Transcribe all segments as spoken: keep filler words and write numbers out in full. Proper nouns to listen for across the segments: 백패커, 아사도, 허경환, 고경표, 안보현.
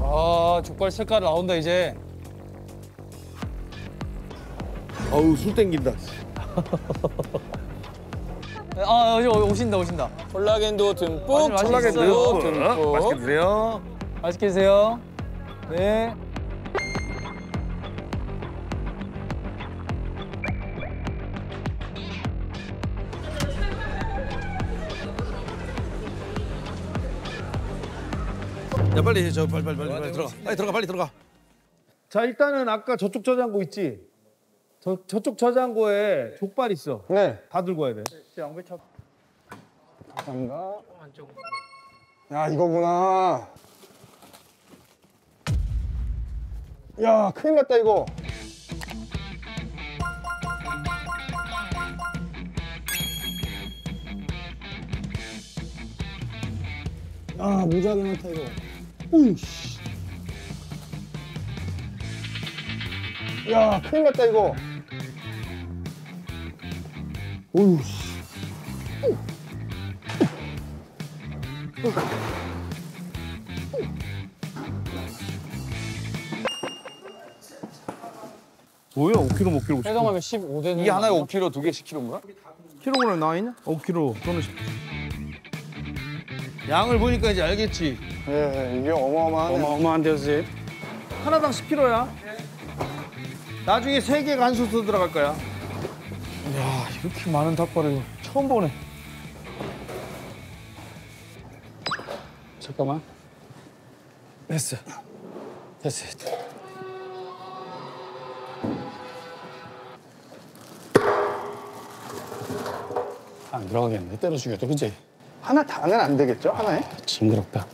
아, 족발 색깔 나온다, 이제. 어우, 술 땡긴다. 아, 이제 오신다, 오신다. 콜라겐도 듬뿍, 콜라겐도 듬뿍. 맛있게 드세요. 맛있게 드세요. 네. 야, 빨리 저 빨리 빨리 빨리, 빨리 들어가. 빨리 들어가, 빨리 들어가. 자, 일단은 아까 저쪽 저장고 있지? 저 저쪽 저장고에 족발 있어. 네. 다 들고 와야 돼. 양배추. 감사합니다. 야, 이거구나. 야, 큰일 났다 이거. 아, 모자가 많다 이거. 오우씨. 야, 큰일 났다 이거. 오우씨. 뭐야, 오 킬로그램, 오 킬로그램. 해당하면 십오 되는. 이게 하나에 오 킬로그램, 두 개 십 킬로그램인가? 킬로그램 나와있냐? 오 킬로그램, 또는 십 킬로그램. 양을 보니까 이제 알겠지? 예, 이게 어마어마하네. 어마어마한데요, 선생님? 하나당 십 킬로그램야. 예. 나중에 세 개가 한 솥으로 들어갈 거야. 이야, 이렇게 많은 닭발을 처음 보네. 잠깐만. 됐어. 됐어. 안 들어가겠네, 때려 죽여도, 그치? 하나 다는 안 되겠죠? 하나에? 아, 징그럽다.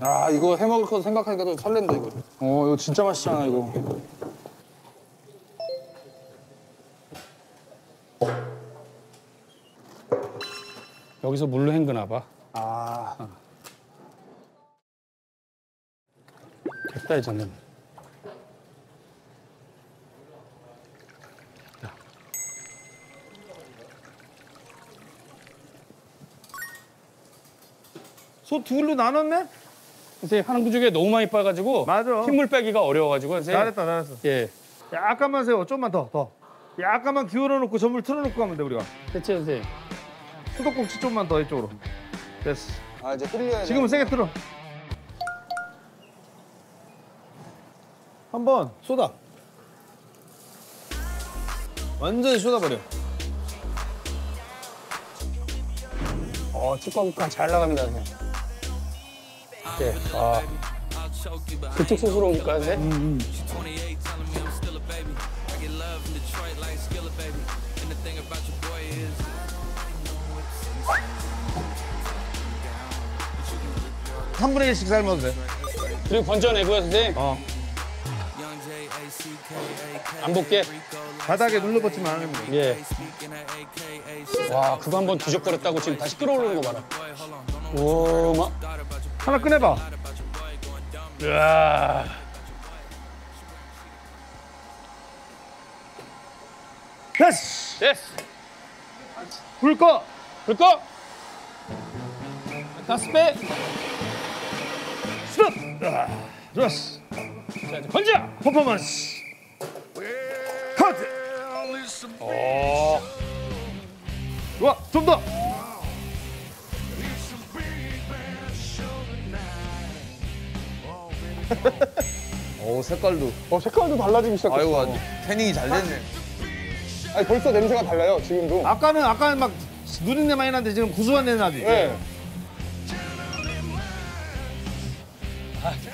아, 이거 해먹을 거 생각하니까 좀 설렌다, 이거. 어, 이거 진짜 맛있잖아, 이거. 여기서 물로 헹그나 봐. 아. 어. 됐다, 이제는. 소 둘로 나눴네? 선생님, 하는 구죽에 너무 많이 빠가지고 맞아. 흰물 빼기가 어려워가지고. 잘했다, 잘했어. 예. 약간만 세워, 좀만 더, 더. 약간만 기울여놓고 전물 틀어놓고 가면 돼, 우리가. 됐지, 선생님? 수도꼭지 좀만 더 이쪽으로. 됐어. 아, 이제 틀려야 지금은 돼. 세게 틀어. 한 번 쏟아. 완전히 쏟아버려. 어, 치과국간 잘 나갑니다, 선생님. 예, 아, 그쪽 소스로 오니까 네? 음, 음. 삼분의 일씩 삶아도 돼. 그리고 건져내고요, 선생님. 어. 안 볼게. 바닥에 눌러붙지만 않으면 돼. 예. 와, 그거 한번 뒤적거렸다고 지금 다시 끌어오르는 거 봐라. 오, 막. 하나 꺼내봐. 으아. 됐어! 됐어! 불 꺼! 불 꺼! 가스 빼! 스톱! 으아. 좋았어. 자, 이제 건져! 퍼포먼스! 카운트! 오. 좋아, 좀 더! 어, 색깔도. 어, 색깔도 달라지기 시작했어. 아이고, 아주 태닝이 잘 됐네. 아니, 벌써 냄새가 달라요, 지금도. 아까는, 아까는 막 누린내 많이 났는데 지금 구수한 냄새 나지? 네.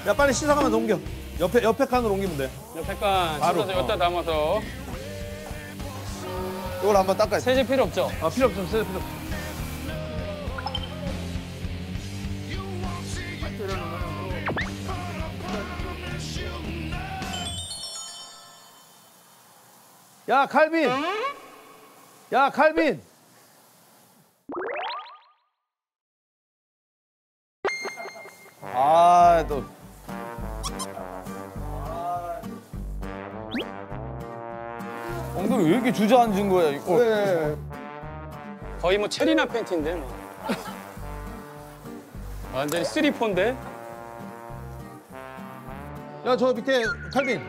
야, 빨리 씻어가면서 옮겨. 옆에, 옆에 칸으로 옮기면 돼. 옆에 칸 씻어서 여기다 어. 담아서. 이걸 한번 닦아야지. 세제 필요 없죠? 아, 필요 없죠. 세제 필요 없죠. 야, 칼빈! 야, 칼빈! 아, 또. 아... 엉덩이 왜 이렇게 주저앉은 거야? 이거. 네. 거의 뭐 체리나 팬티인데 뭐. 완전히 쓰리포인데. 야, 저 밑에 칼빈.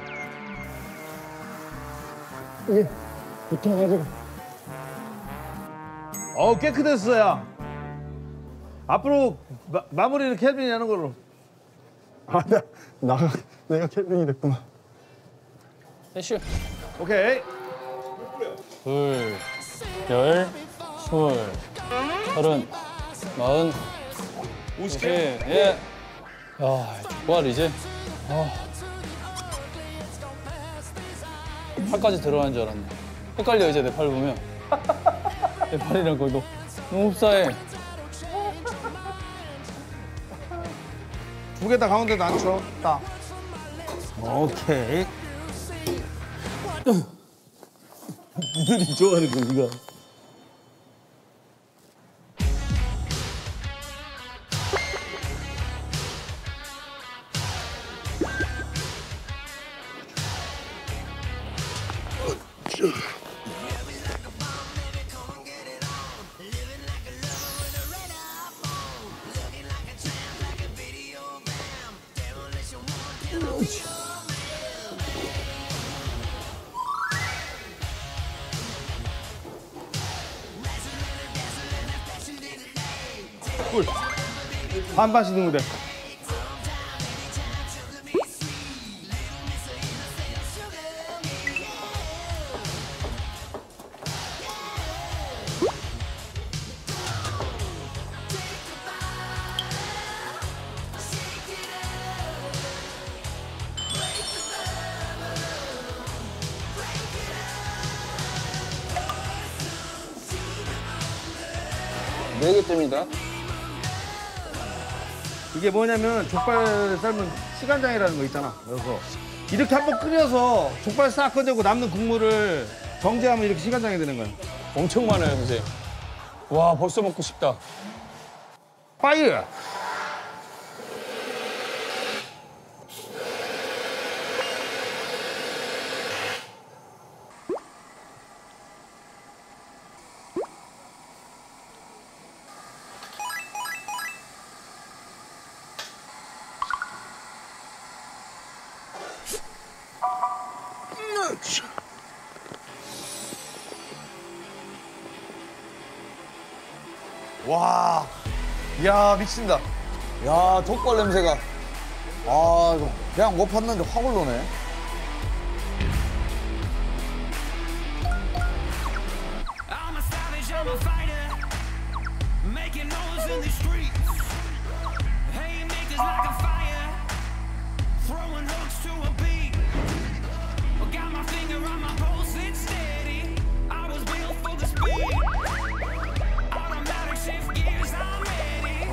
이게 붙어가지고. 어우, 깨끗했어, 야. 앞으로 마, 마무리는 켈빈이 하는 걸로. 아, 나, 나 내가 켈빈이 됐구만. 슈. 오케이. 둘, 열, 스물, 서른, 마흔, 오십. 예. 야, 부활이지? 아. 팔까지 들어가는 줄 알았네. 헷갈려, 이제 내 팔 보면. 내 팔이랑 거의 너무, 너무 흡사해. 두 개 다 가운데 낮춰. 딱. 오케이. 니들이 좋아하는 거, 니가. 꿀. 반반씩 넣으면 돼. 네 개 때문이다. 이게 뭐냐면 족발 삶은 시간장이라는 거 있잖아. 그래서 이렇게 한번 끓여서 족발 싹 꺼내고 남는 국물을 정제하면 이렇게 시간장이 되는 거야. 엄청 많아요, 선생님. 와, 벌써 먹고 싶다. 파이어! 와, 야, 미친다. 야, 족발 냄새가. 아, 이거 그냥 못 팠는데 확 올라오네.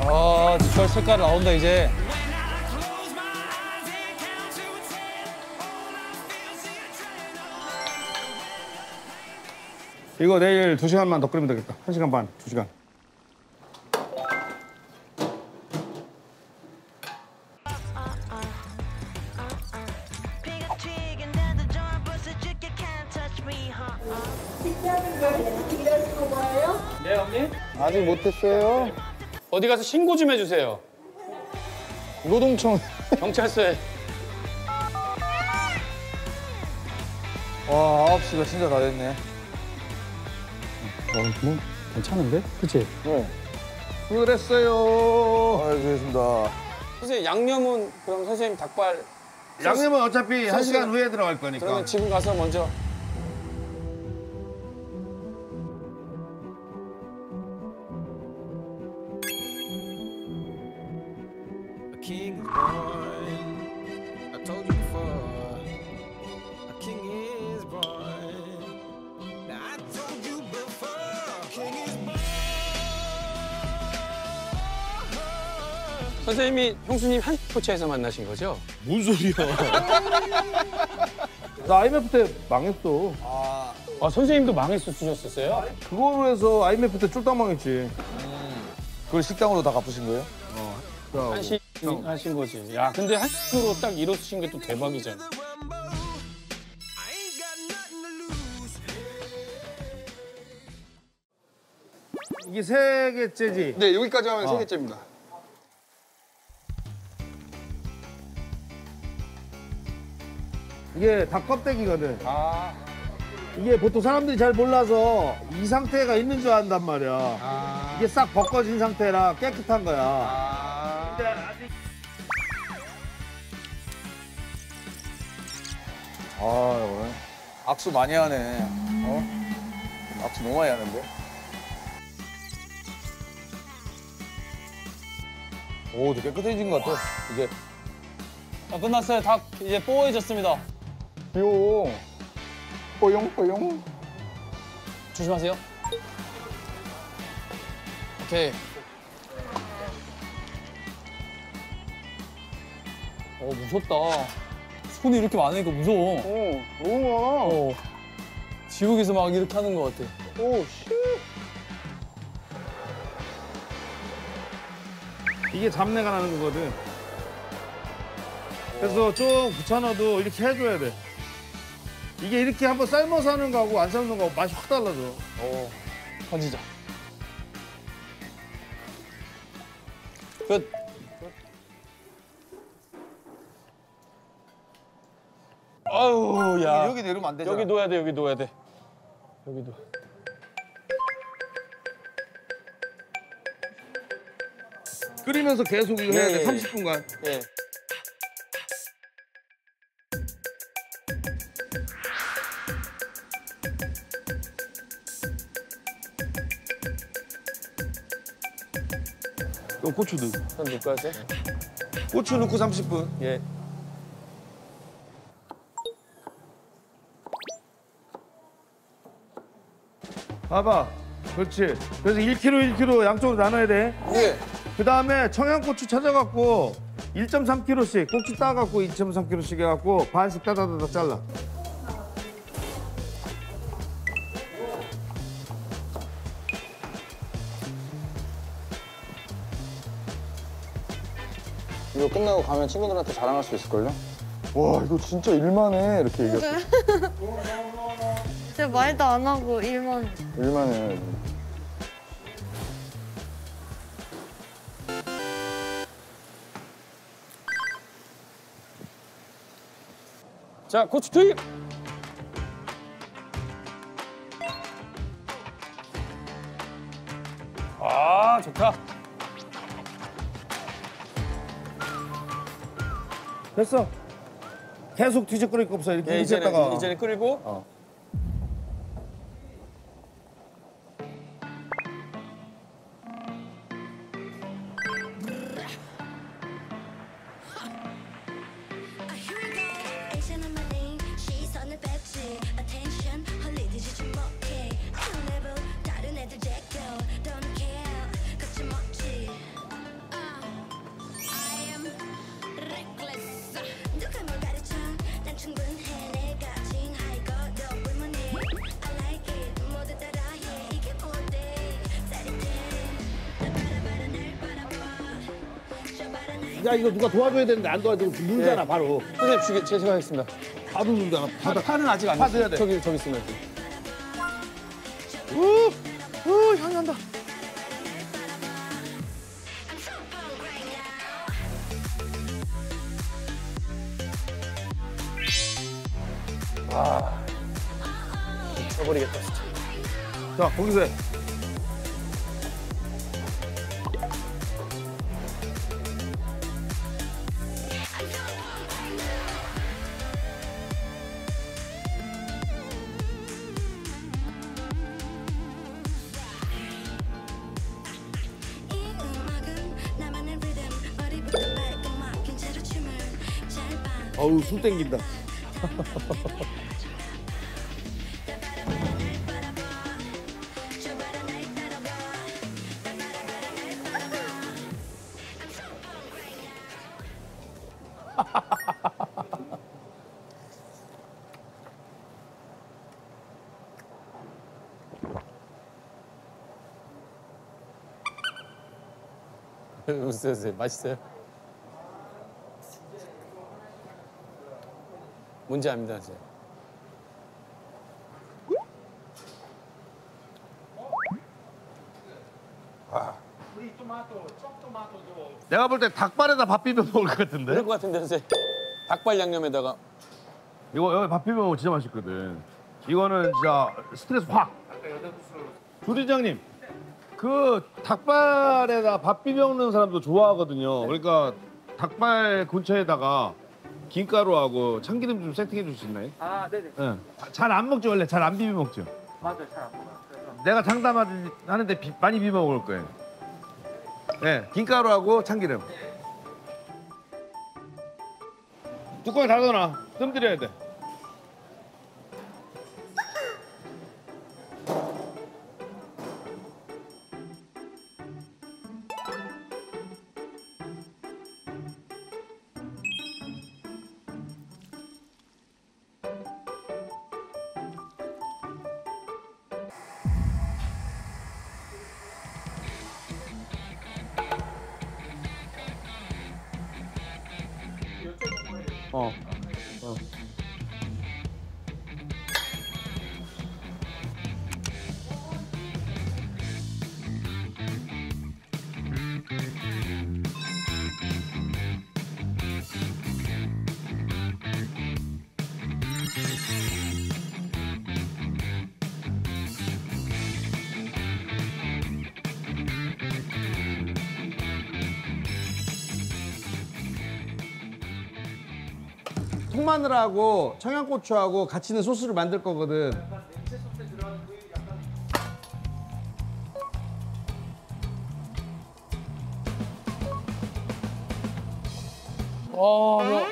아, 저 색깔 나온다, 이제. 이거 내일 두 시간만 더 끓이면 되겠다. 한 시간 반, 두 시간. 네, 언니? 아직 못했어요. 어디 가서 신고 좀 해주세요. 노동청. 경찰서에. 와, 아홉 시가 진짜 다 됐네. 어, 뭐, 괜찮은데? 그치? 네. 수고했어요. 알겠습니다. 선생님, 양념은 그럼 선생님 닭발. 양념은 어차피 한 시간 후에 들어갈 거니까. 그러면 지금 가서 먼저. King is born. I told you before. A king is born. I told you before. King is born. 선생님이 형수님 한포차에서 만나신 거죠? 뭔 소리야? 나 아이엠에프 때 망했어. 아, 아 선생님도 망했어 주셨었어요? 그거로 해서 아이엠에프 때 쫄딱 망했지. 음. 그걸 식당으로 다 갚으신 거예요? 어. 한시. 하신 거지. 야, 근데 한식으로 딱 이뤄주신 게 또 대박이잖아. 이게 세 개째지? 네, 여기까지 하면 어. 세 개째입니다. 이게 닭 껍데기거든. 아. 이게 보통 사람들이 잘 몰라서 이 상태가 있는 줄 안단 말이야. 아. 이게 싹 벗겨진 상태라 깨끗한 거야. 아. 아, 오늘 악수 많이 하네. 어? 악수 너무 많이 하는데? 오, 이제 깨끗해진 것 같아. 이제. 아, 끝났어요. 닭 이제 뽀얘졌습니다. 요. 뽀용, 뽀용. 조심하세요. 오케이. 어, 무섭다. 손이 이렇게 많으니까 무서워. 어, 너무 많아. 어. 지옥에서 막 이렇게 하는 것 같아. 오, 씨. 이게 잡내가 나는 거거든. 그래서 좀 귀찮아도 이렇게 해줘야 돼. 이게 이렇게 한번 삶아서 하는 거하고 안 삶는 거하고 맛이 확 달라져. 어, 던지자. 끝. 아우, 야. 여기 내리면 안 되잖아. 여기 놓아야 돼, 여기 놓아야 돼. 여기 놓아. 끓이면서 계속 이거 해야 돼, 예, 삼십 분간. 예. 어, 고추 넣어. 한 넣고 하세요. 고추 넣고 삼십 분. 예. 봐봐. 그렇지. 그래서 일 킬로그램, 일 킬로그램 양쪽으로 나눠야 돼. 예. 그 다음에 청양고추 찾아갖고 일 점 삼 킬로그램씩 꼭지 따갖고 이 점 삼 킬로그램씩 해갖고 반씩 따다다다 잘라. 이거 끝나고 가면 친구들한테 자랑할 수 있을걸요? 와, 이거 진짜 일만 해. 이렇게 얘기했어. 진짜 말도 안 하고 일만 해. 일만 해. 자, 고추 투입! 아, 좋다. 됐어. 계속 뒤져 끓일 거 없어. 이렇게 네, 이제는, 이제는 끓이고. 어. 야, 이거 누가 도와줘야 되는데 안 도와주고 물잖아. 네. 바로. 선생님, 제 생각하겠습니다. 바로 물잖아. 바다. 파는 아직 안 됐어요. 저기, 저기 있습니다. 우! 우! 향이 난다. 와. 미쳐버리겠다, 진짜. 자, 거기서 해. 어우, 술 땡긴다. 웃으세요. 맛있어요? 뭔지 압니다, 이제. 내가 볼 때 닭발에다 밥 비벼 먹을 것 같은데? 그럴 것 같은데 선생. 닭발 양념에다가. 이거 여기 밥 비벼 먹으면 진짜 맛있거든. 이거는 진짜 스트레스 확. 조대장님, 그 닭발에다 밥 비벼 먹는 사람도 좋아하거든요. 그러니까 닭발 근처에다가 김가루하고 참기름 좀 세팅해 줄 수 있나요? 아, 네네. 네. 잘 안 먹죠, 원래? 잘 안 비벼 먹죠? 맞아요, 잘 안 먹어요. 그래서... 내가 장담하는데 비, 많이 비벼 먹을 거예요. 네, 김가루하고 참기름. 네. 뚜껑에 닫아놔. 뜸들여야 돼. 어. 어. 통마늘하고 청양고추하고 같이 있는 소스를 만들 거거든. 와, 야.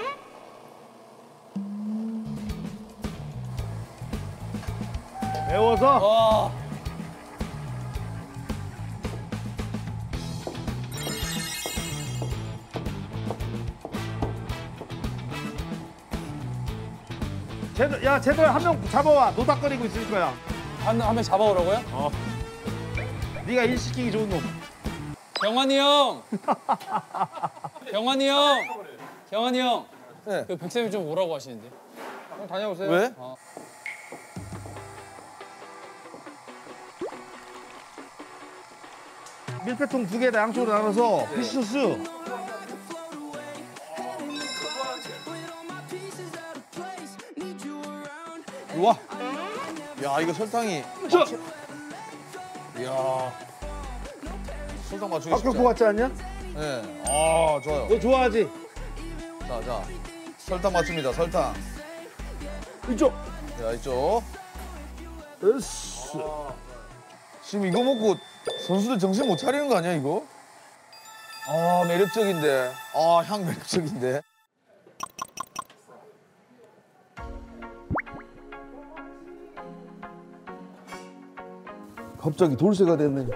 매워서? 와. 제대로, 야, 제대로 한 명 잡아와. 노닥거리고 있을 거야. 한, 한 명 잡아오라고요? 어. 네가 일 시키기 좋은 놈. 경환이 형! 경환이 형! 경환이 형! 네. 그 백쌤이 좀 오라고 하시는데. 형 다녀오세요. 왜? 어. 밀폐통 두 개에다 양쪽으로 나눠서 피쉬소스. 네. 와, 야 이거 설탕이. 저, 야, 설탕 맞추기. 아까 그거 같지 않냐? 네. 아 좋아요. 너 좋아하지? 자, 자, 설탕 맞춥니다. 설탕. 이쪽. 야 이쪽. 으스. 아. 지금 이거 먹고 선수들 정신 못 차리는 거 아니야 이거? 아 매력적인데. 아 향 매력적인데. 갑자기 돌쇠가 됐네.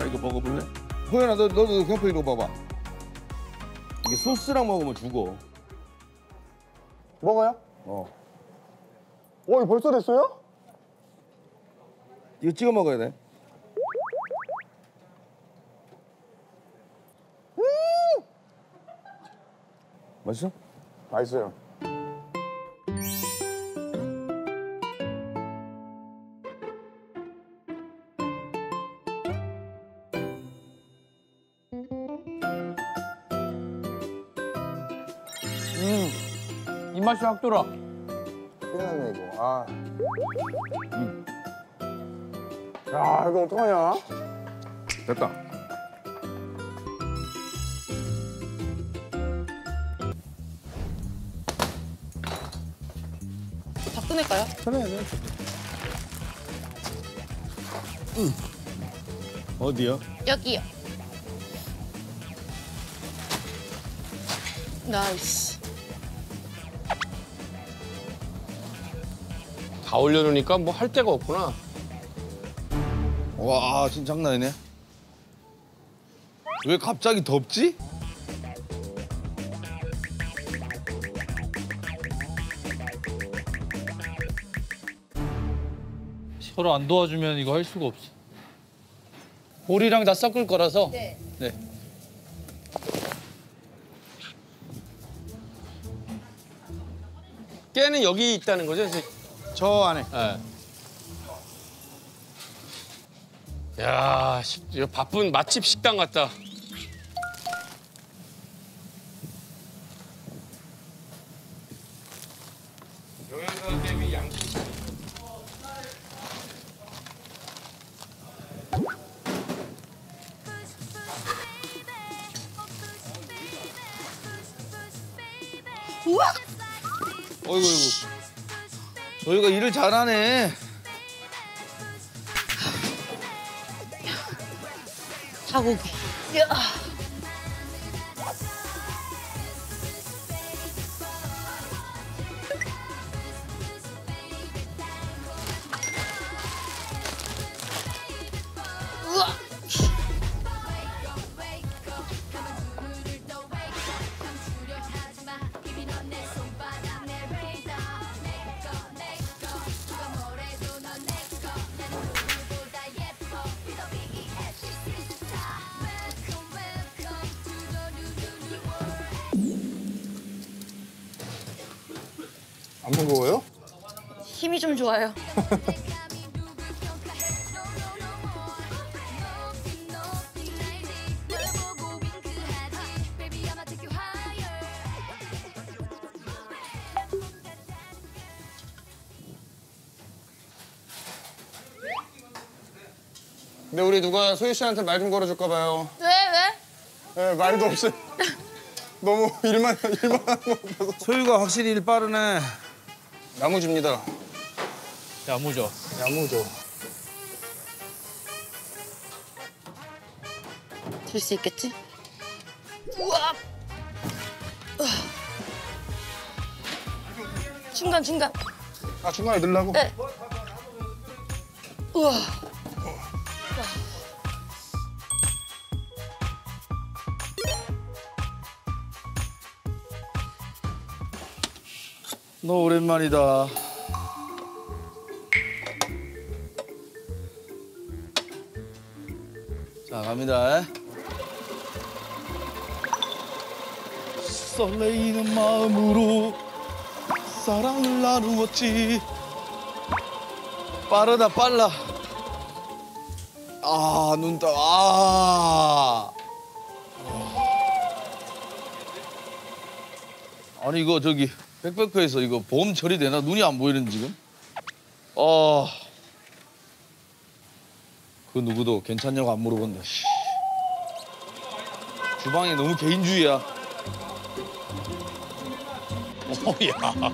야, 이거 먹어볼래? 호연아, 너, 너도 경포 이거 봐봐. 이게 소스랑 먹으면 죽어. 먹어요? 어. 오, 이거 벌써 됐어요? 이거 찍어 먹어야 돼. 음! 맛있어? 맛있어요. 음, 입맛이 확 돌아. 끝났네 이거. 아, 음. 야 이거 어떡하냐? 됐다. 다 꺼낼까요? 꺼내야죠. 음. 어디요? 여기요. 나이스. 다 올려놓으니까 뭐 할 데가 없구나. 와, 진짜 장난 아니네. 왜 갑자기 덥지? 서로 안 도와주면 이거 할 수가 없어. 오리랑 다 섞을 거라서. 네. 네. 깨는 여기 있다는 거죠? 저 안에. 네. 야, 바쁜 맛집 식당 같다. 우와! 어이구, 어이구. 저희가 일을 잘하네. 자고기. 우와! 안 무거워요? 힘이 좀 좋아요. 근데 우리 누가 소희 씨한테 말 좀 걸어줄까 봐요. 왜? 왜? 네, 말도 없이 너무 일만 일만 하는 것 같아서. 소희가 확실히 일 빠르네. 야무집니다. 야무져. 야무져. 될 수 있겠지? 우와! 우와! 중간, 중간. 아, 중간에 넣으려고? 네. 우와! 너 오랜만이다. 자, 갑니다. 설레이는 마음으로 사랑을 나누었지. 빠르다, 빨라. 아, 눈 떠. 아. 아니, 이거 저기. 백패커에서 이거 보험 처리되나? 눈이 안 보이는 지금? 어... 그 누구도 괜찮냐고 안 물어본다. 주방이 너무 개인주의야. 어야,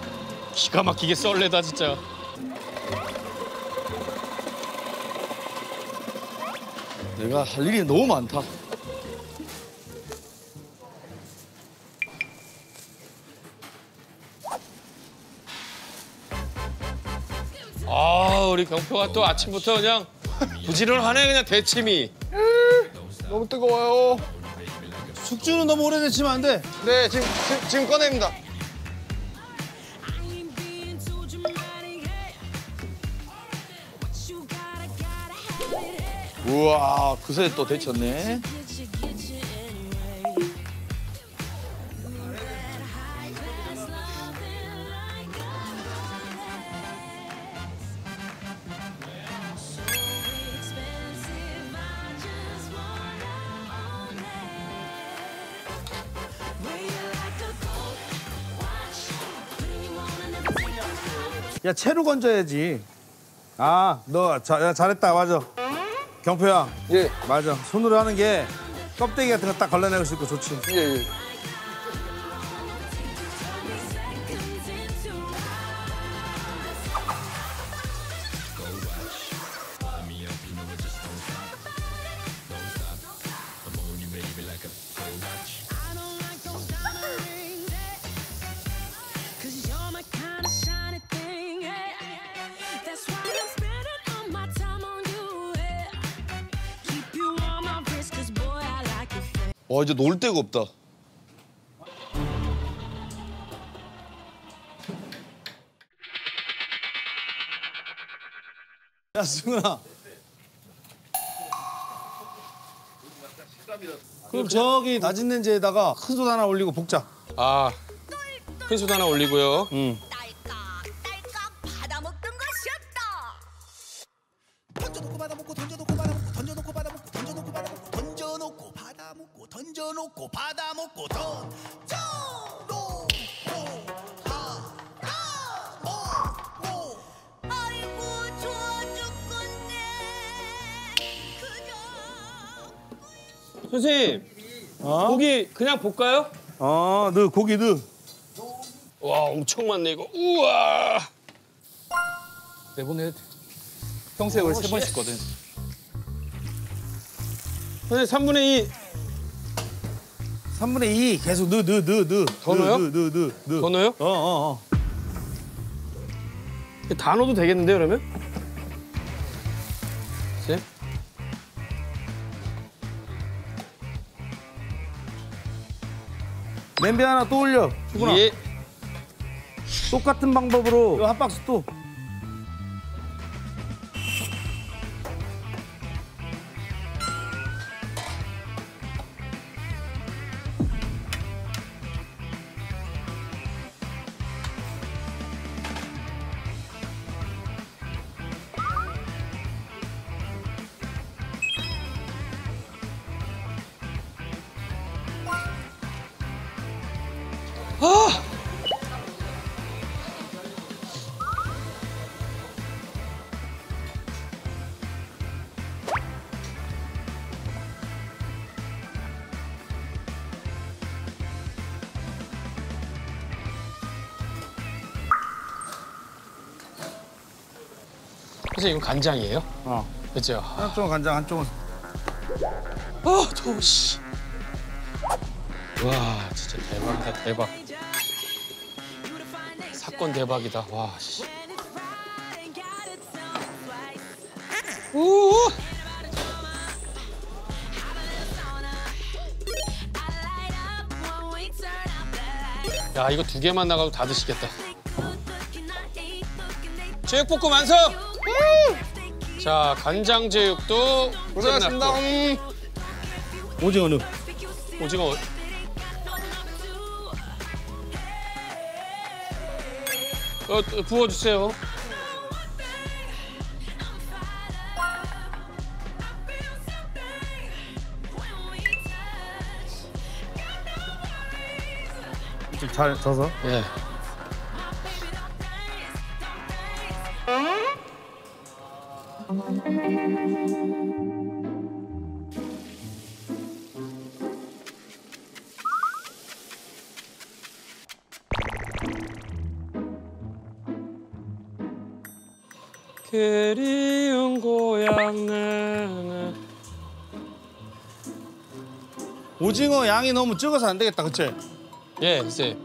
기가 막히게 썰레다 진짜. 내가 할 일이 너무 많다. 아, 우리 경표가 또 아침부터 그냥 부지런하네, 그냥 대침이. 너무 뜨거워요. 숙주는 너무 오래 데치면 안 돼. 네, 지금, 지금, 지금 꺼냅니다. 우와, 그새 또 데쳤네. 야, 채로 건져야지. 아, 너 자, 야, 잘했다, 맞아. 경표야. 예. 맞아. 손으로 하는 게 껍데기 같은 거 딱 걸러내고 싶고 좋지. 예, 예. 와, 이제 놀 데가 없다. 야, 승훈아. 그럼 저기 다짓는 재에다가 큰 솥 하나 올리고 볶자. 아, 큰 솥 하나 올리고요. 응. 던져놓고 받아먹고 던져놓고 받아먹고 아이고 좋아 죽건데 그저 선생님 어? 고기 그냥 볶아요? 아, 넣어 고기 넣어. 와, 엄청 많네 이거. 우와. 네 번 해야 돼. 평소에 원래 세 번씩 거든. 선생님 삼분의 이. 삼분의 이 계속 넣어 넣어 넣어 넣어 더 넣어요? 넣어 넣어 넣어 더 넣어요? 어어어 어. 다 넣어도 되겠는데요 그러면? 그치? 냄비 하나 또 올려 주구나. 예. 똑같은 방법으로 이거 한 박스 또 이건 간장이에요? 어. 그렇죠. 한쪽은 간장, 한쪽은. 아, 더워, 씨. 와, 진짜 대박이다, 대박. 사건 대박이다, 와, 씨. 오! 야, 이거 두 개만 나가도 다 드시겠다. 제육볶음 완성! 음! 자, 간장 제육도 고생하셨습니다. 오징어 넣어. 오징어. 어, 부어주세요. 좀 잘 져서? 예. 그리운 고향 나나 오징어 양이 너무 적어서 안 되겠다, 그치? 예, 그치.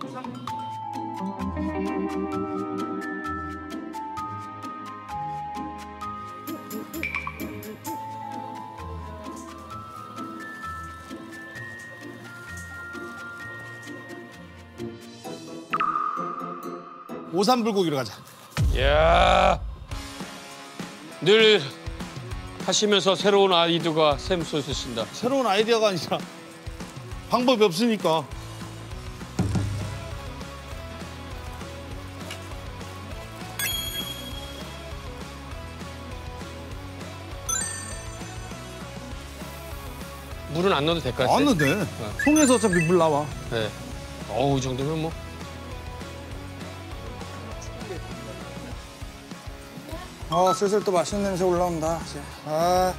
오삼 불고기로 가자. 이야, 늘 하시면서 새로운 아이디어가 샘솟으신다. 새로운 아이디어가 아니라 방법이 없으니까. 물은 안 넣어도 될까요? 안 넣어도 돼. 네. 통에서 어차피 물 나와. 네. 어우, 이 정도면 뭐. 아, 슬슬 또 맛있는 냄새 올라온다. 아.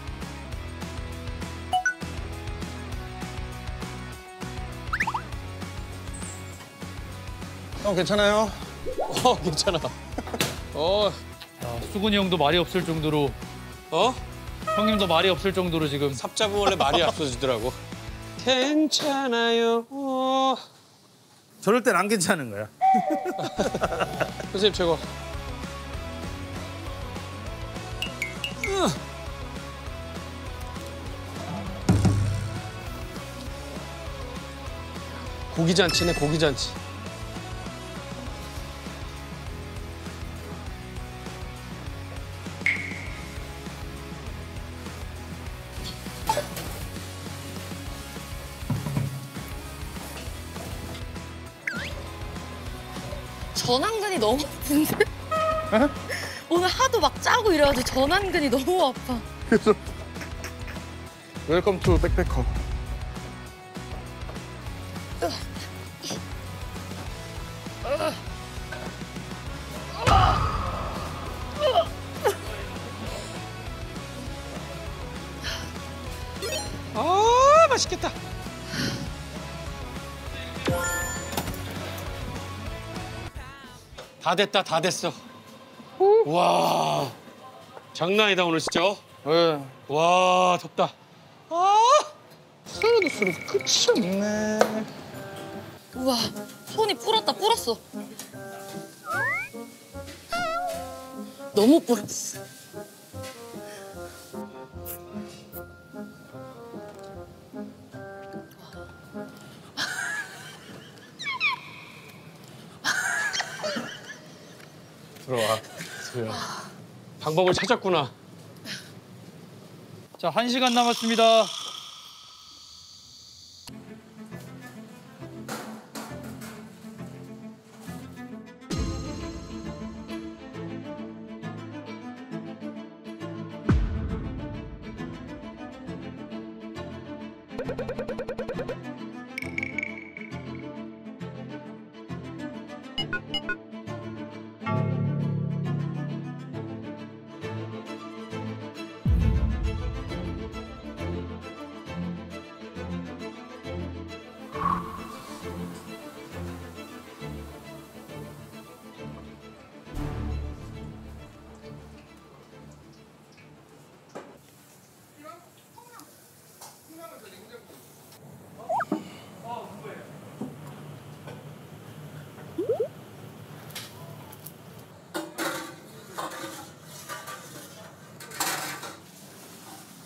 형 괜찮아요? 어, 괜찮아. 어. 야, 수근이 형도 말이 없을 정도로. 어? 형님도 말이 없을 정도로 지금. 삽잡은 원래 말이 앞서지더라고. 괜찮아요. 어. 저럴 땐 안 괜찮은 거야. 선생님 최고. 고기잔치네, 고기잔치. 전완근이 너무 아픈데? 오늘 하도 막 짜고 이래가지고 전완근이 너무 아파. 그래서 웰컴 투 백패커. 아, 맛있겠다. 다 됐다, 다 됐어. 오. 와, 장난이다 오늘 진짜. 네. 와, 덥다. 아, 샐러드 소리 끝이 없네. 우와, 손이 불었다, 불었어. 너무 불었어. 들어와. 들어와. 방법을 찾았구나. 자, 한 시간 남았습니다.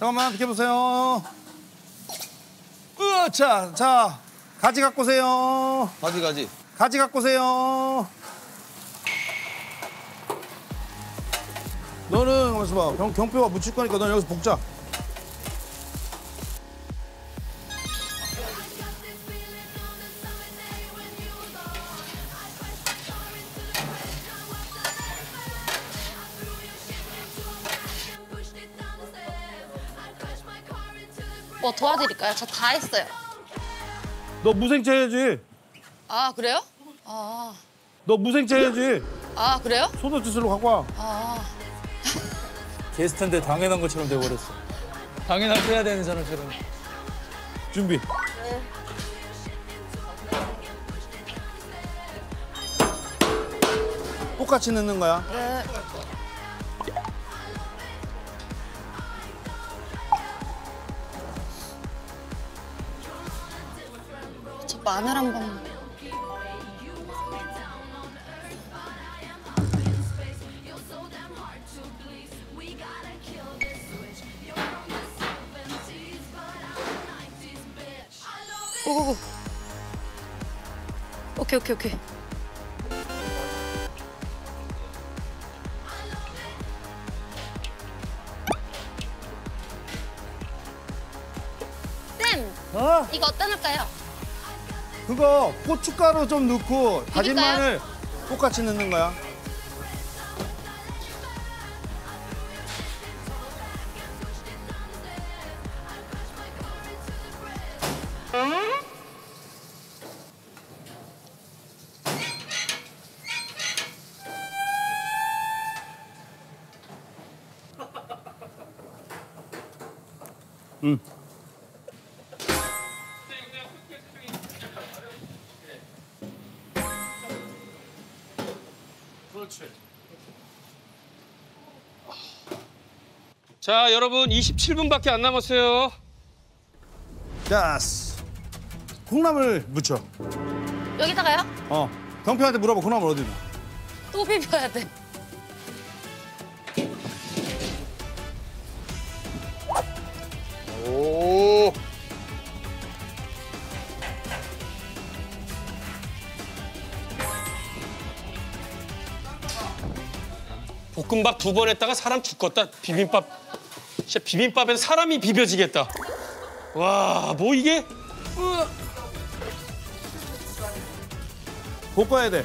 잠깐만 비켜보세요. 으차, 자, 가지 갖고 오세요. 가지, 가지. 가지 갖고 오세요. 너는, 가만있어 봐. 경, 경표가 묻힐 거니까 넌 여기서 볶자. 뭐 도와드릴까요? 저 다 했어요. 너 무생채 해야지. 아, 그래요? 아. 너 무생채 해야지. 아, 그래요? 소도지술로 갖고 와. 아. 게스트인데 당연한 것처럼 돼버렸어. 당연하게 해야 되는 사람처럼. 준비. 네. 똑같이 넣는 거야? 네. 마늘 한 번. 오오오. 오케이, 오케이, 오케이. 쌤! 어? 이거 어디다 넣을까요? 그거 고춧가루 좀 넣고 다진 마늘 똑같이 넣는 거야. 응. 음. 자, 여러분 이십칠 분밖에 안 남았어요. 자, 콩나물 묻혀. 여기다가요? 어, 경표한테 물어봐. 콩나물 어디 있나? 또 비벼야 돼. 오. 볶음밥 두 번 했다가 사람 죽겠다. 비빔밥. 진짜 비빔밥엔 사람이 비벼지겠다. 와, 뭐 이게? 으아. 볶아야 돼.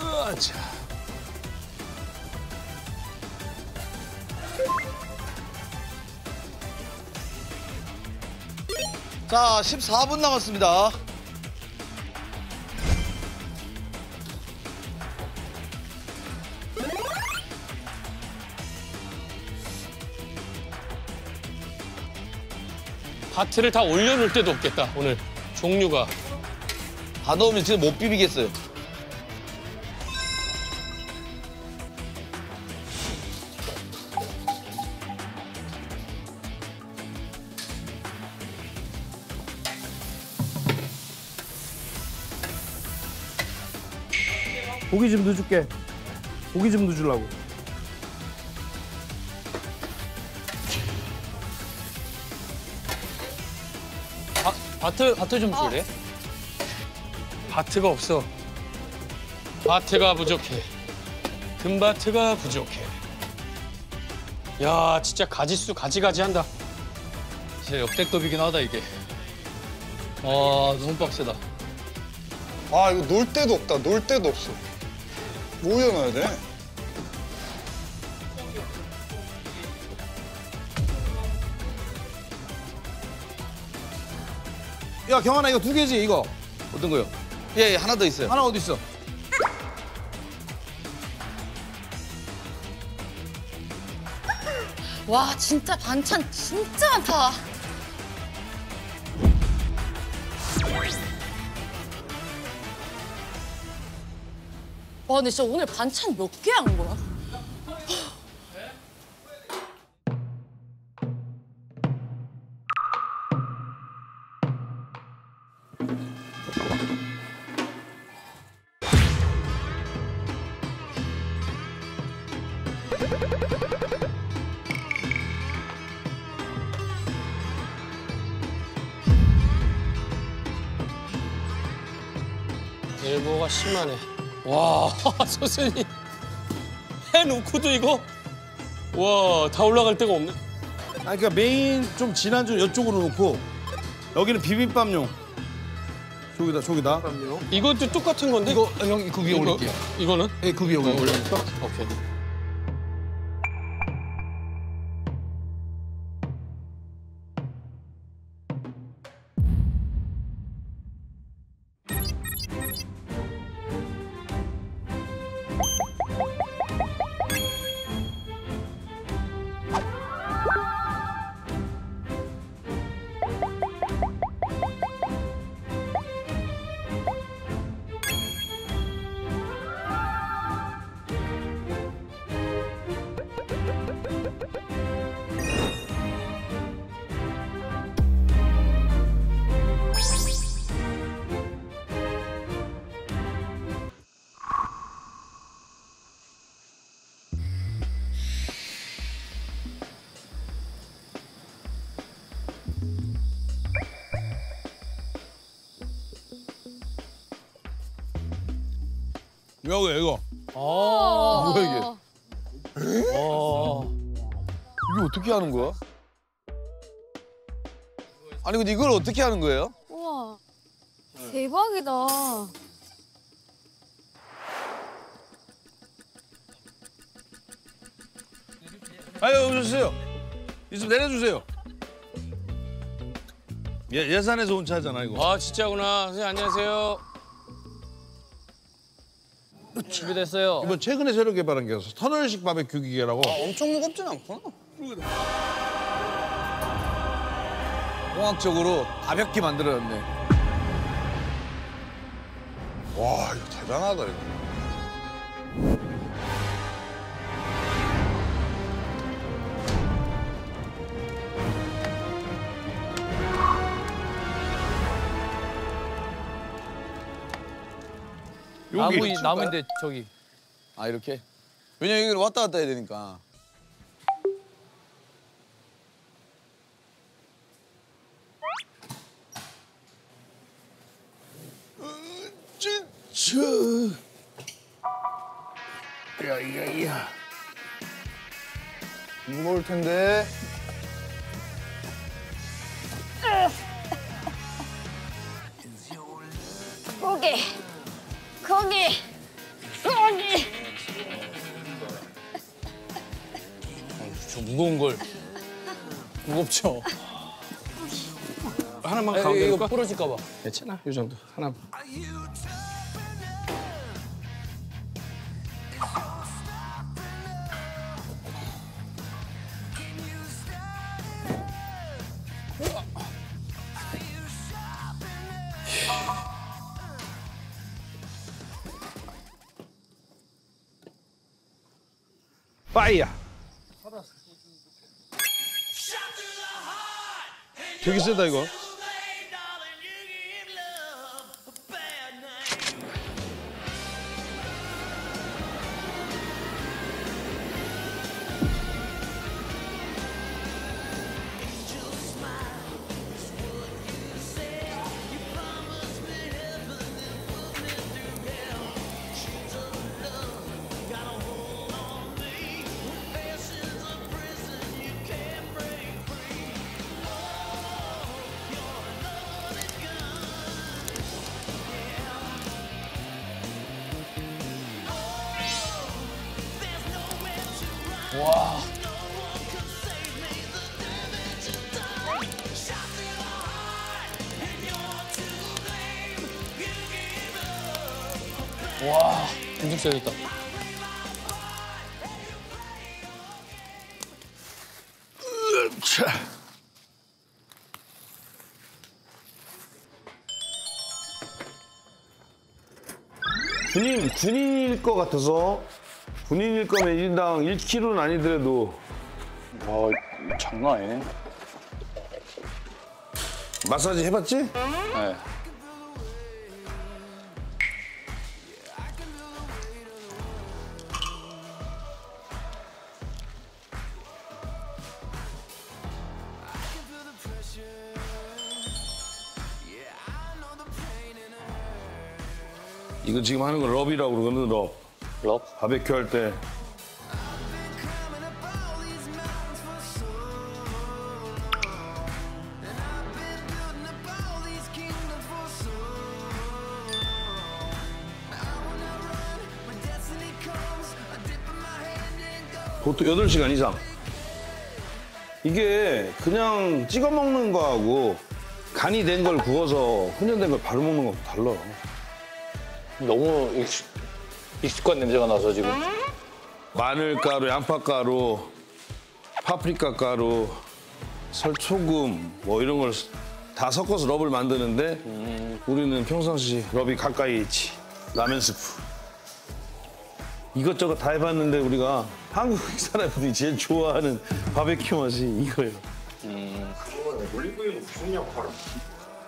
으아, 자. 자, 십사 분 남았습니다. 바트를 다 올려놓을 데도 없겠다, 오늘. 종류가. 다 넣으면 진짜 못 비비겠어요. 고기 좀 넣어줄게. 고기 좀 넣어주려고. 바, 바트, 바트 좀 줄래? 어. 바트가 없어. 바트가 부족해. 금바트가 부족해. 야, 진짜 가지수 가지가지 한다. 진짜 역대급이긴 하다, 이게. 아, 너무 빡세다. 아, 이거 놀 데도 없다. 놀 데도 없어. 뭐 올려놔야 돼? 야, 경환아, 이거 두 개지, 이거? 어떤 거요? 예, 예, 하나 더 있어요. 하나 어디 있어? 와, 진짜 반찬 진짜 많다. 와, 근데 진짜 오늘 반찬 몇 개 한 거야? 일보가 심하네. 와, 선생님 해놓고도 이거? 와, 다 올라갈 데가 없네. 아, 그러니까 메인 좀 진한 좀 이쪽으로 놓고 여기는 비빔밥용. 저기다, 저기다. 비빔밥용. 이것도 똑같은 건데? 이거, 형, 그 위에 이거, 올릴게요. 이거는? 예, 그 위에 올릴게요. 오케이. 여기 이거. 아, 뭐야 이게? 에? 아, 이게 어떻게 하는 거야? 아니 근데 이걸 어떻게 하는 거예요? 우와, 대박이다. 아유, 오셨어요. 이쯤 내려주세요. 예, 예산에서 온 차잖아 이거. 아, 진짜구나. 선생님 안녕하세요. 준비됐어요. 이번 최근에 새로 개발한 게 있어서 터널식 바베큐 기계라고. 아, 엄청 무겁진 않구나. 공학적으로 가볍게 만들어졌네. 와, 이거 대단하다 이거. 나무, 나무인데 저기. 아, 이렇게? 왜냐면 여기로 왔다 갔다 해야 되니까. 진짜. 야야야. 무거울 텐데. 거기, 거기, 거기. 저 무거운 걸 무겁죠. 하나만 에이, 가운데 이거 부러질까 봐. 괜찮아, 이 정도 하나. 파이야. 되게 세다 이거. 와. 와, 엄청 세졌다. 군인, 군인일 것 같아서 군인일 거면 일 인당 일 킬로그램은 아니더라도. 와, 장난 아니네. 마사지 해봤지? 네. 이거 지금 하는 거 럽이라고 그러거든, 럽. 럽? 바베큐 할 때. 보통 여덟 시간 이상. 이게 그냥 찍어 먹는 거하고 간이 된 걸 구워서 훈연된 걸 바로 먹는 거하고 달라. 너무 익숙. 익숙한 냄새가 나서 지금. 마늘가루, 양파가루, 파프리카가루, 설초금 뭐 이런 걸 다 섞어서 럽을 만드는데 음. 우리는 평상시 럽이 가까이 있지. 라면 스프. 이것저것 다 해봤는데 우리가 한국 사람들이 제일 좋아하는 바베큐 맛이 이거예요. 음. 올리브유는 무슨 역할을?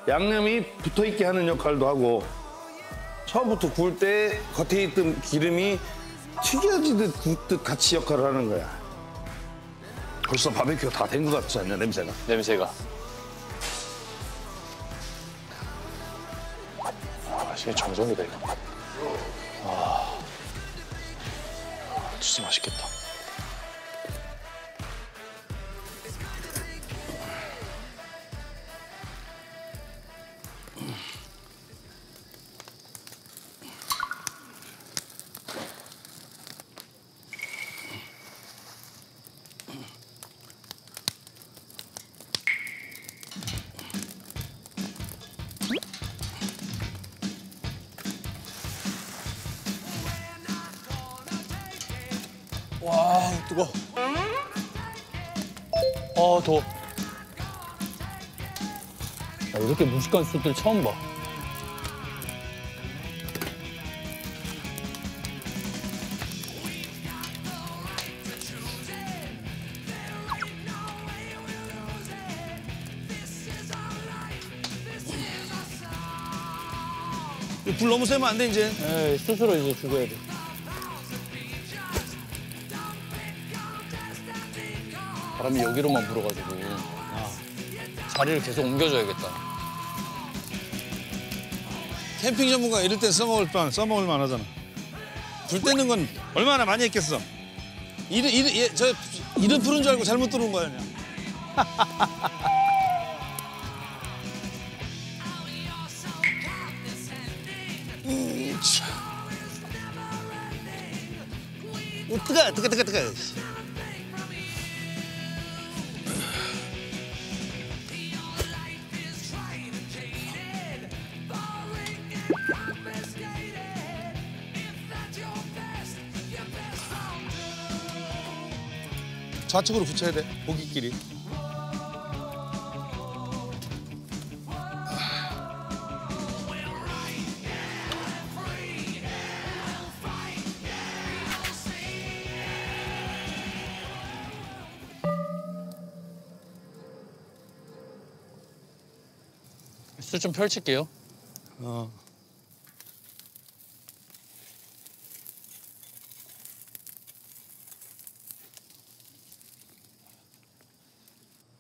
양념이 붙어있게 하는 역할도 하고 처음부터 구울 때 겉에 있던 기름이 튀겨지듯 굽듯 같이 역할을 하는 거야. 벌써 바베큐가 다 된 것 같지 않냐, 냄새가? 냄새가. 아, 진짜 정성이다, 이거. 아, 진짜 맛있겠다. 와, 뜨거워. 아, 더워. 야, 이렇게 무식한 수들 처음 봐. 불 너무 세면 안 돼, 이제. 에이, 스스로 이제 죽어야 돼. 바람이 여기로만 불어가지고. 아, 자리를 계속 옮겨줘야겠다. 캠핑 전문가 이럴 때 써먹을 만, 써먹을 만하잖아. 불 떼는 건 얼마나 많이 했겠어. 이름, 이름, 예, 저 이름 푸른 줄 알고 잘못 들어온 거야, 그냥. 음, 오, 뜨거워, 뜨거워, 뜨거워, 뜨거워. 좌측으로 붙여야 돼, 고기끼리. 술 좀 펼칠게요. 어.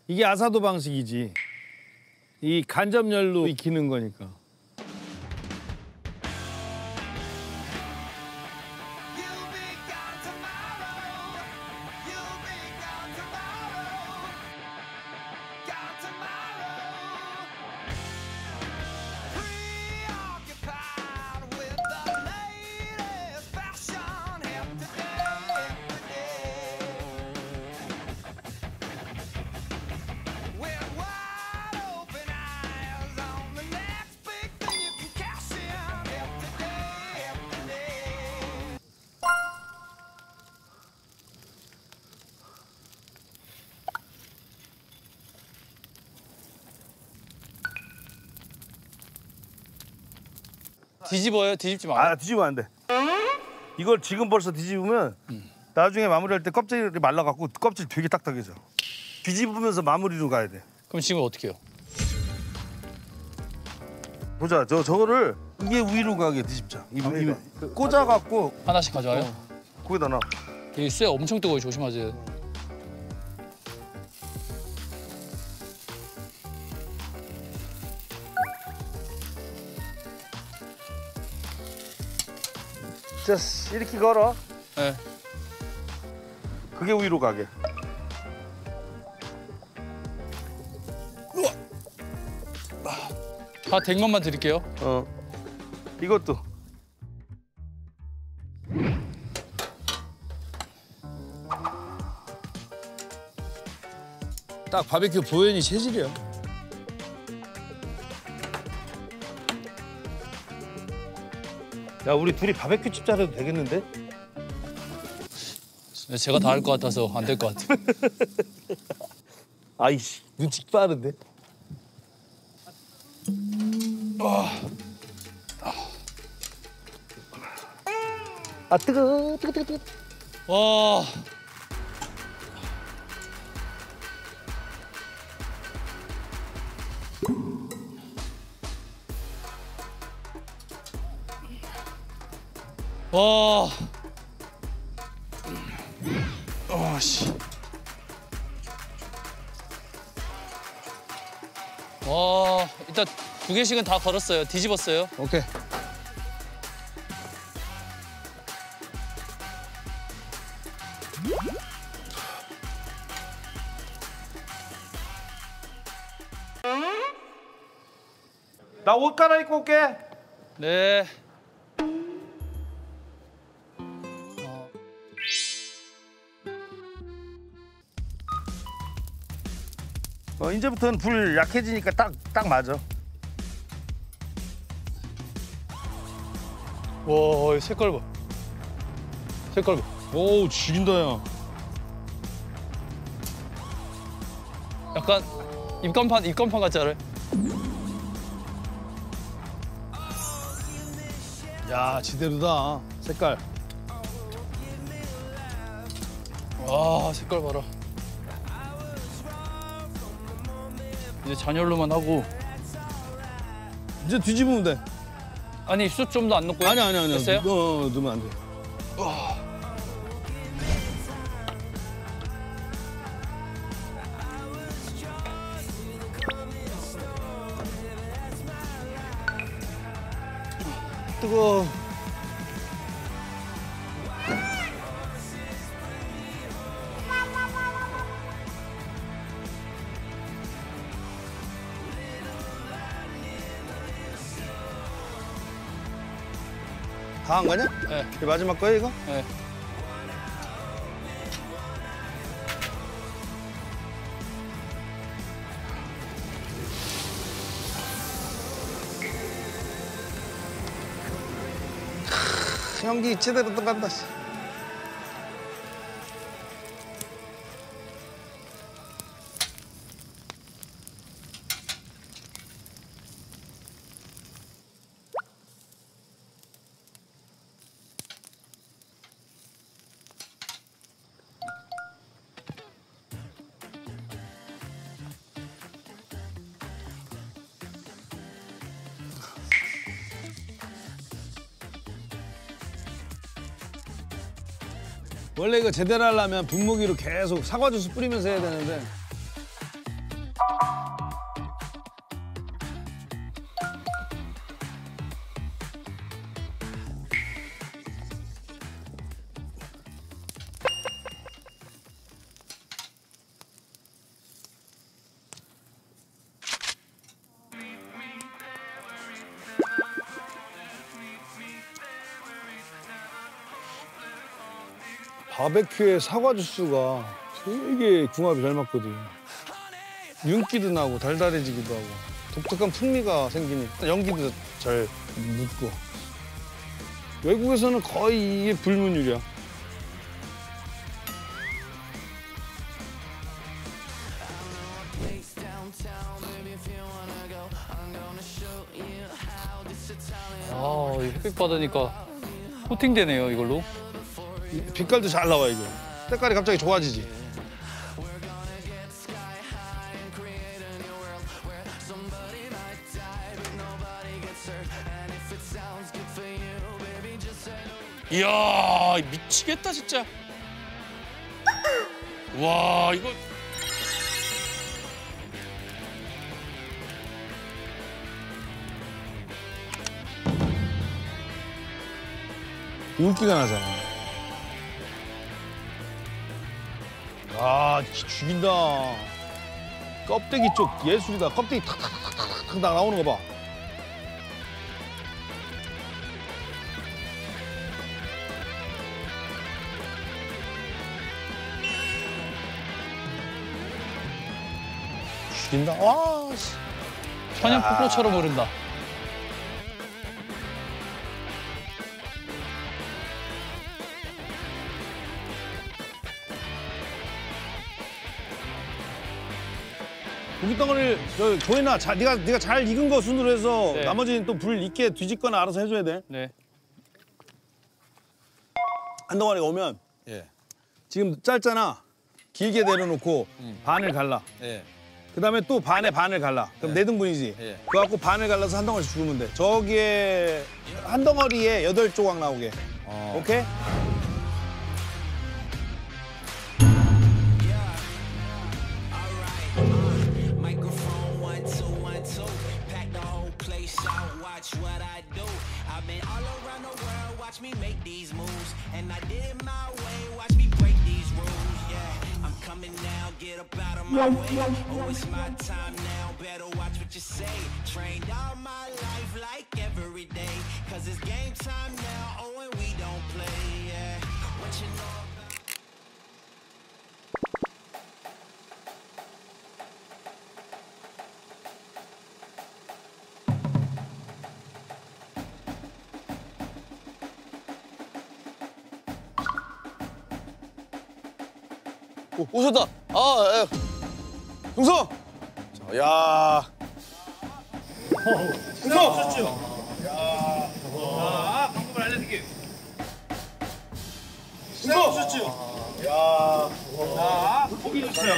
이게 아사도 방식이지. 이 간접열로 익히는 거니까. 뒤집어요? 뒤집지 마요? 아, 뒤집으면 안 돼. 이걸 지금 벌써 뒤집으면 음. 나중에 마무리할 때 껍질이 말라갖고 껍질 되게 딱딱해져. 뒤집으면서 마무리로 가야 돼. 그럼 지금 어떻게 해요? 보자, 저, 저거를 이게 위로 가게 뒤집자. 이, 아, 이, 그, 꽂아갖고 하나씩 가져와요? 어, 거기다 놔. 이게 쇠 엄청 뜨거워요. 조심하세요. 이렇게 걸어. 네. 그게 위로 가게. 우와. 다 된 것만 드릴게요. 어. 이것도. 딱 바베큐 보현이 체질이야. 야, 우리 둘이 바베큐 집 잘해도 되겠는데? 제가 다 할 것 같아서 안 될 것 같아. 아이씨, 눈치 빠른데? 아, 아 뜨거, 뜨거, 뜨거, 뜨거. 와. 와. 와, 씨. 와, 일단 두 개씩은 다 걸었어요. 뒤집었어요. 오케이. 나 옷 갈아입고 올게. 네. 어, 이제부터는 불 약해지니까 딱, 딱 맞아. 와, 색깔 봐. 색깔 봐. 오, 죽인다, 야. 약간 입간판, 입간판 같지 않아요? 야, 지대로다, 색깔. 와, 색깔 봐라. 이제 잔열로만 하고 이제 뒤집으면 돼. 아니, 숯 좀 더 안 넣고요? 아니, 아니, 아니. 됐어요? 어, 넣으면 안 돼. 와. 뜨거워. 다 한 거냐? 네. 이게 마지막 거야, 이거? 네. 연기 제대로 들어간다. 원래 이거 제대로 하려면 분무기로 계속 사과주스 뿌리면서 해야 되는데. 바베큐에 사과 주스가 되게 궁합이 잘 맞거든. 윤기도 나고 달달해지기도 하고 독특한 풍미가 생기니 연기도 잘 묻고. 외국에서는 거의 이게 불문율이야. 아, 햇빛 받으니까 코팅되네요, 이걸로. 빛깔도 잘 나와, 이거. 색깔이 갑자기 좋아지지. 이야, 미치겠다, 진짜. 와, 이거. 윤기가 나잖아. 아, 죽인다. 껍데기 쪽 예술이다. 껍데기 탁탁탁탁탁 나오는 거 봐. 죽인다. 와, 천연 폭포처럼 흐른다. 고깃덩어리를 저 조이나 자, 네가 네가 잘 익은 거 순으로 해서 네. 나머지는 또 불 익게 뒤집거나 알아서 해줘야 돼. 네. 한 덩어리가 오면 예. 지금 짧잖아. 길게 내려놓고 음. 반을 갈라. 예. 그다음에 또 반에 반을 갈라. 그럼 네 예. 등분이지. 예. 그래갖고 반을 갈라서 한 덩어리씩 주면 돼. 저기에 한 덩어리에 여덟 조각 나오게. 어. 오케이? 오, 오셨다. 아, 예. 동서. 자, 야. 동서. 오셨죠? 야. 자, 방법을 알려드릴게요. 동서. 오셨죠? 야. 자, 고기 주세요.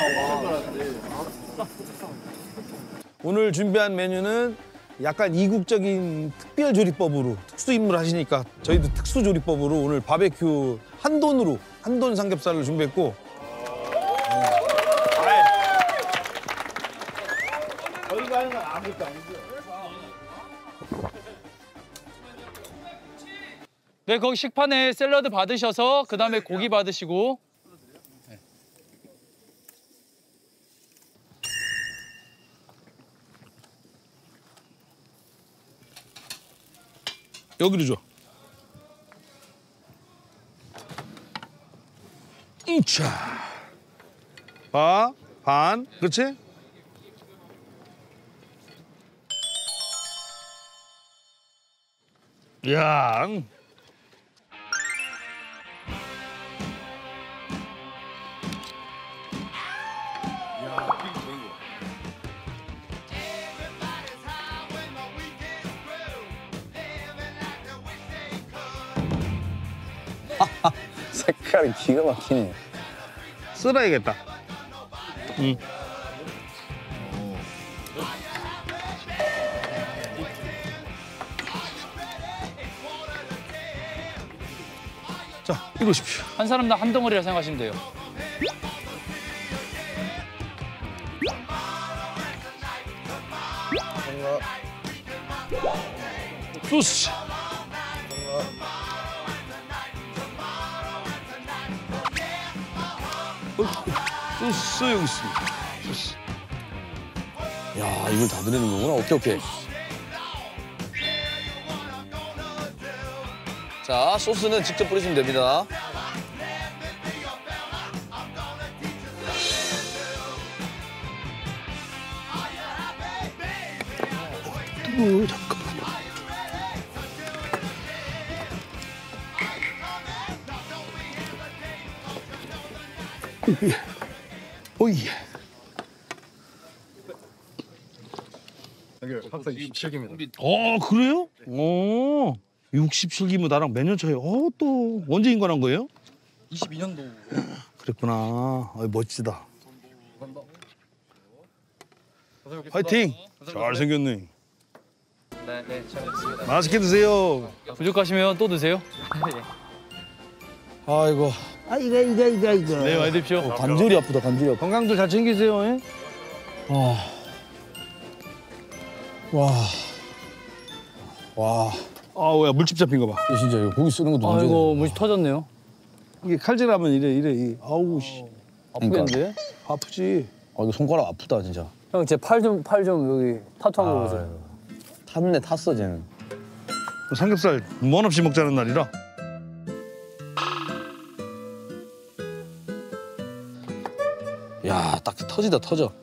오늘 준비한 메뉴는 약간 이국적인 특별 조리법으로 특수 인물 하시니까 저희도 특수 조리법으로 오늘 바베큐 한돈으로 한돈 삼겹살을 준비했고. 저희가 하는 건 아무것도 아니죠. 네, 거기 식판에 샐러드 받으셔서 그 다음에 고기 받으시고. 네. 여기로 줘. 이차. 봐, 반, 그렇지? 야. 색깔이 기가 막히네. 쓸어야겠다. 응. 자, 읽으십시오. 한 사람당 한 덩어리라 생각하시면 돼요. 소스. 소스 여기 있습니다. 소스. 야, 이걸 다 드리는 거구나. 오케이, 오케이. 자, 소스는 직접 뿌리시면 됩니다. 뜨거워, 잠깐만요. 오예. 오예. 여기 박사 육십칠 기입니다. 어, 그래요? 오. 네. 육십칠 기면 나랑 몇 년 차이? 어, 또 언제 인관한 거예요? 이십이 년도. 그랬구나. 아, 멋지다. 파이팅! 잘생겼네. 네, 네, 잘 먹겠습니다. 맛있게 드세요. 부족하시면 또 드세요. 아이고. 아, 이거, 이거, 이거, 이거. 네, 많이 드십시오. 어, 관절이 아프다, 관절이 아프다. 건강도 잘 챙기세요. 예? 와. 와. 와. 아우, 야, 물집 잡힌 거 봐. 진짜 이거 고기 쓰는 것도 문제네. 아이고, 물집 터졌네요. 이게 칼질하면 이래, 이래. 이게. 아우, 씨. 아프겠는데? 그러니까. 아프지. 아, 이거 손가락 아프다, 진짜. 형, 제 팔 좀, 팔 좀 여기 타투한 거 보세요. 탔네, 탔어, 쟤는. 삼겹살 원 없이 먹자는 날이라. 야, 딱 터지다, 터져.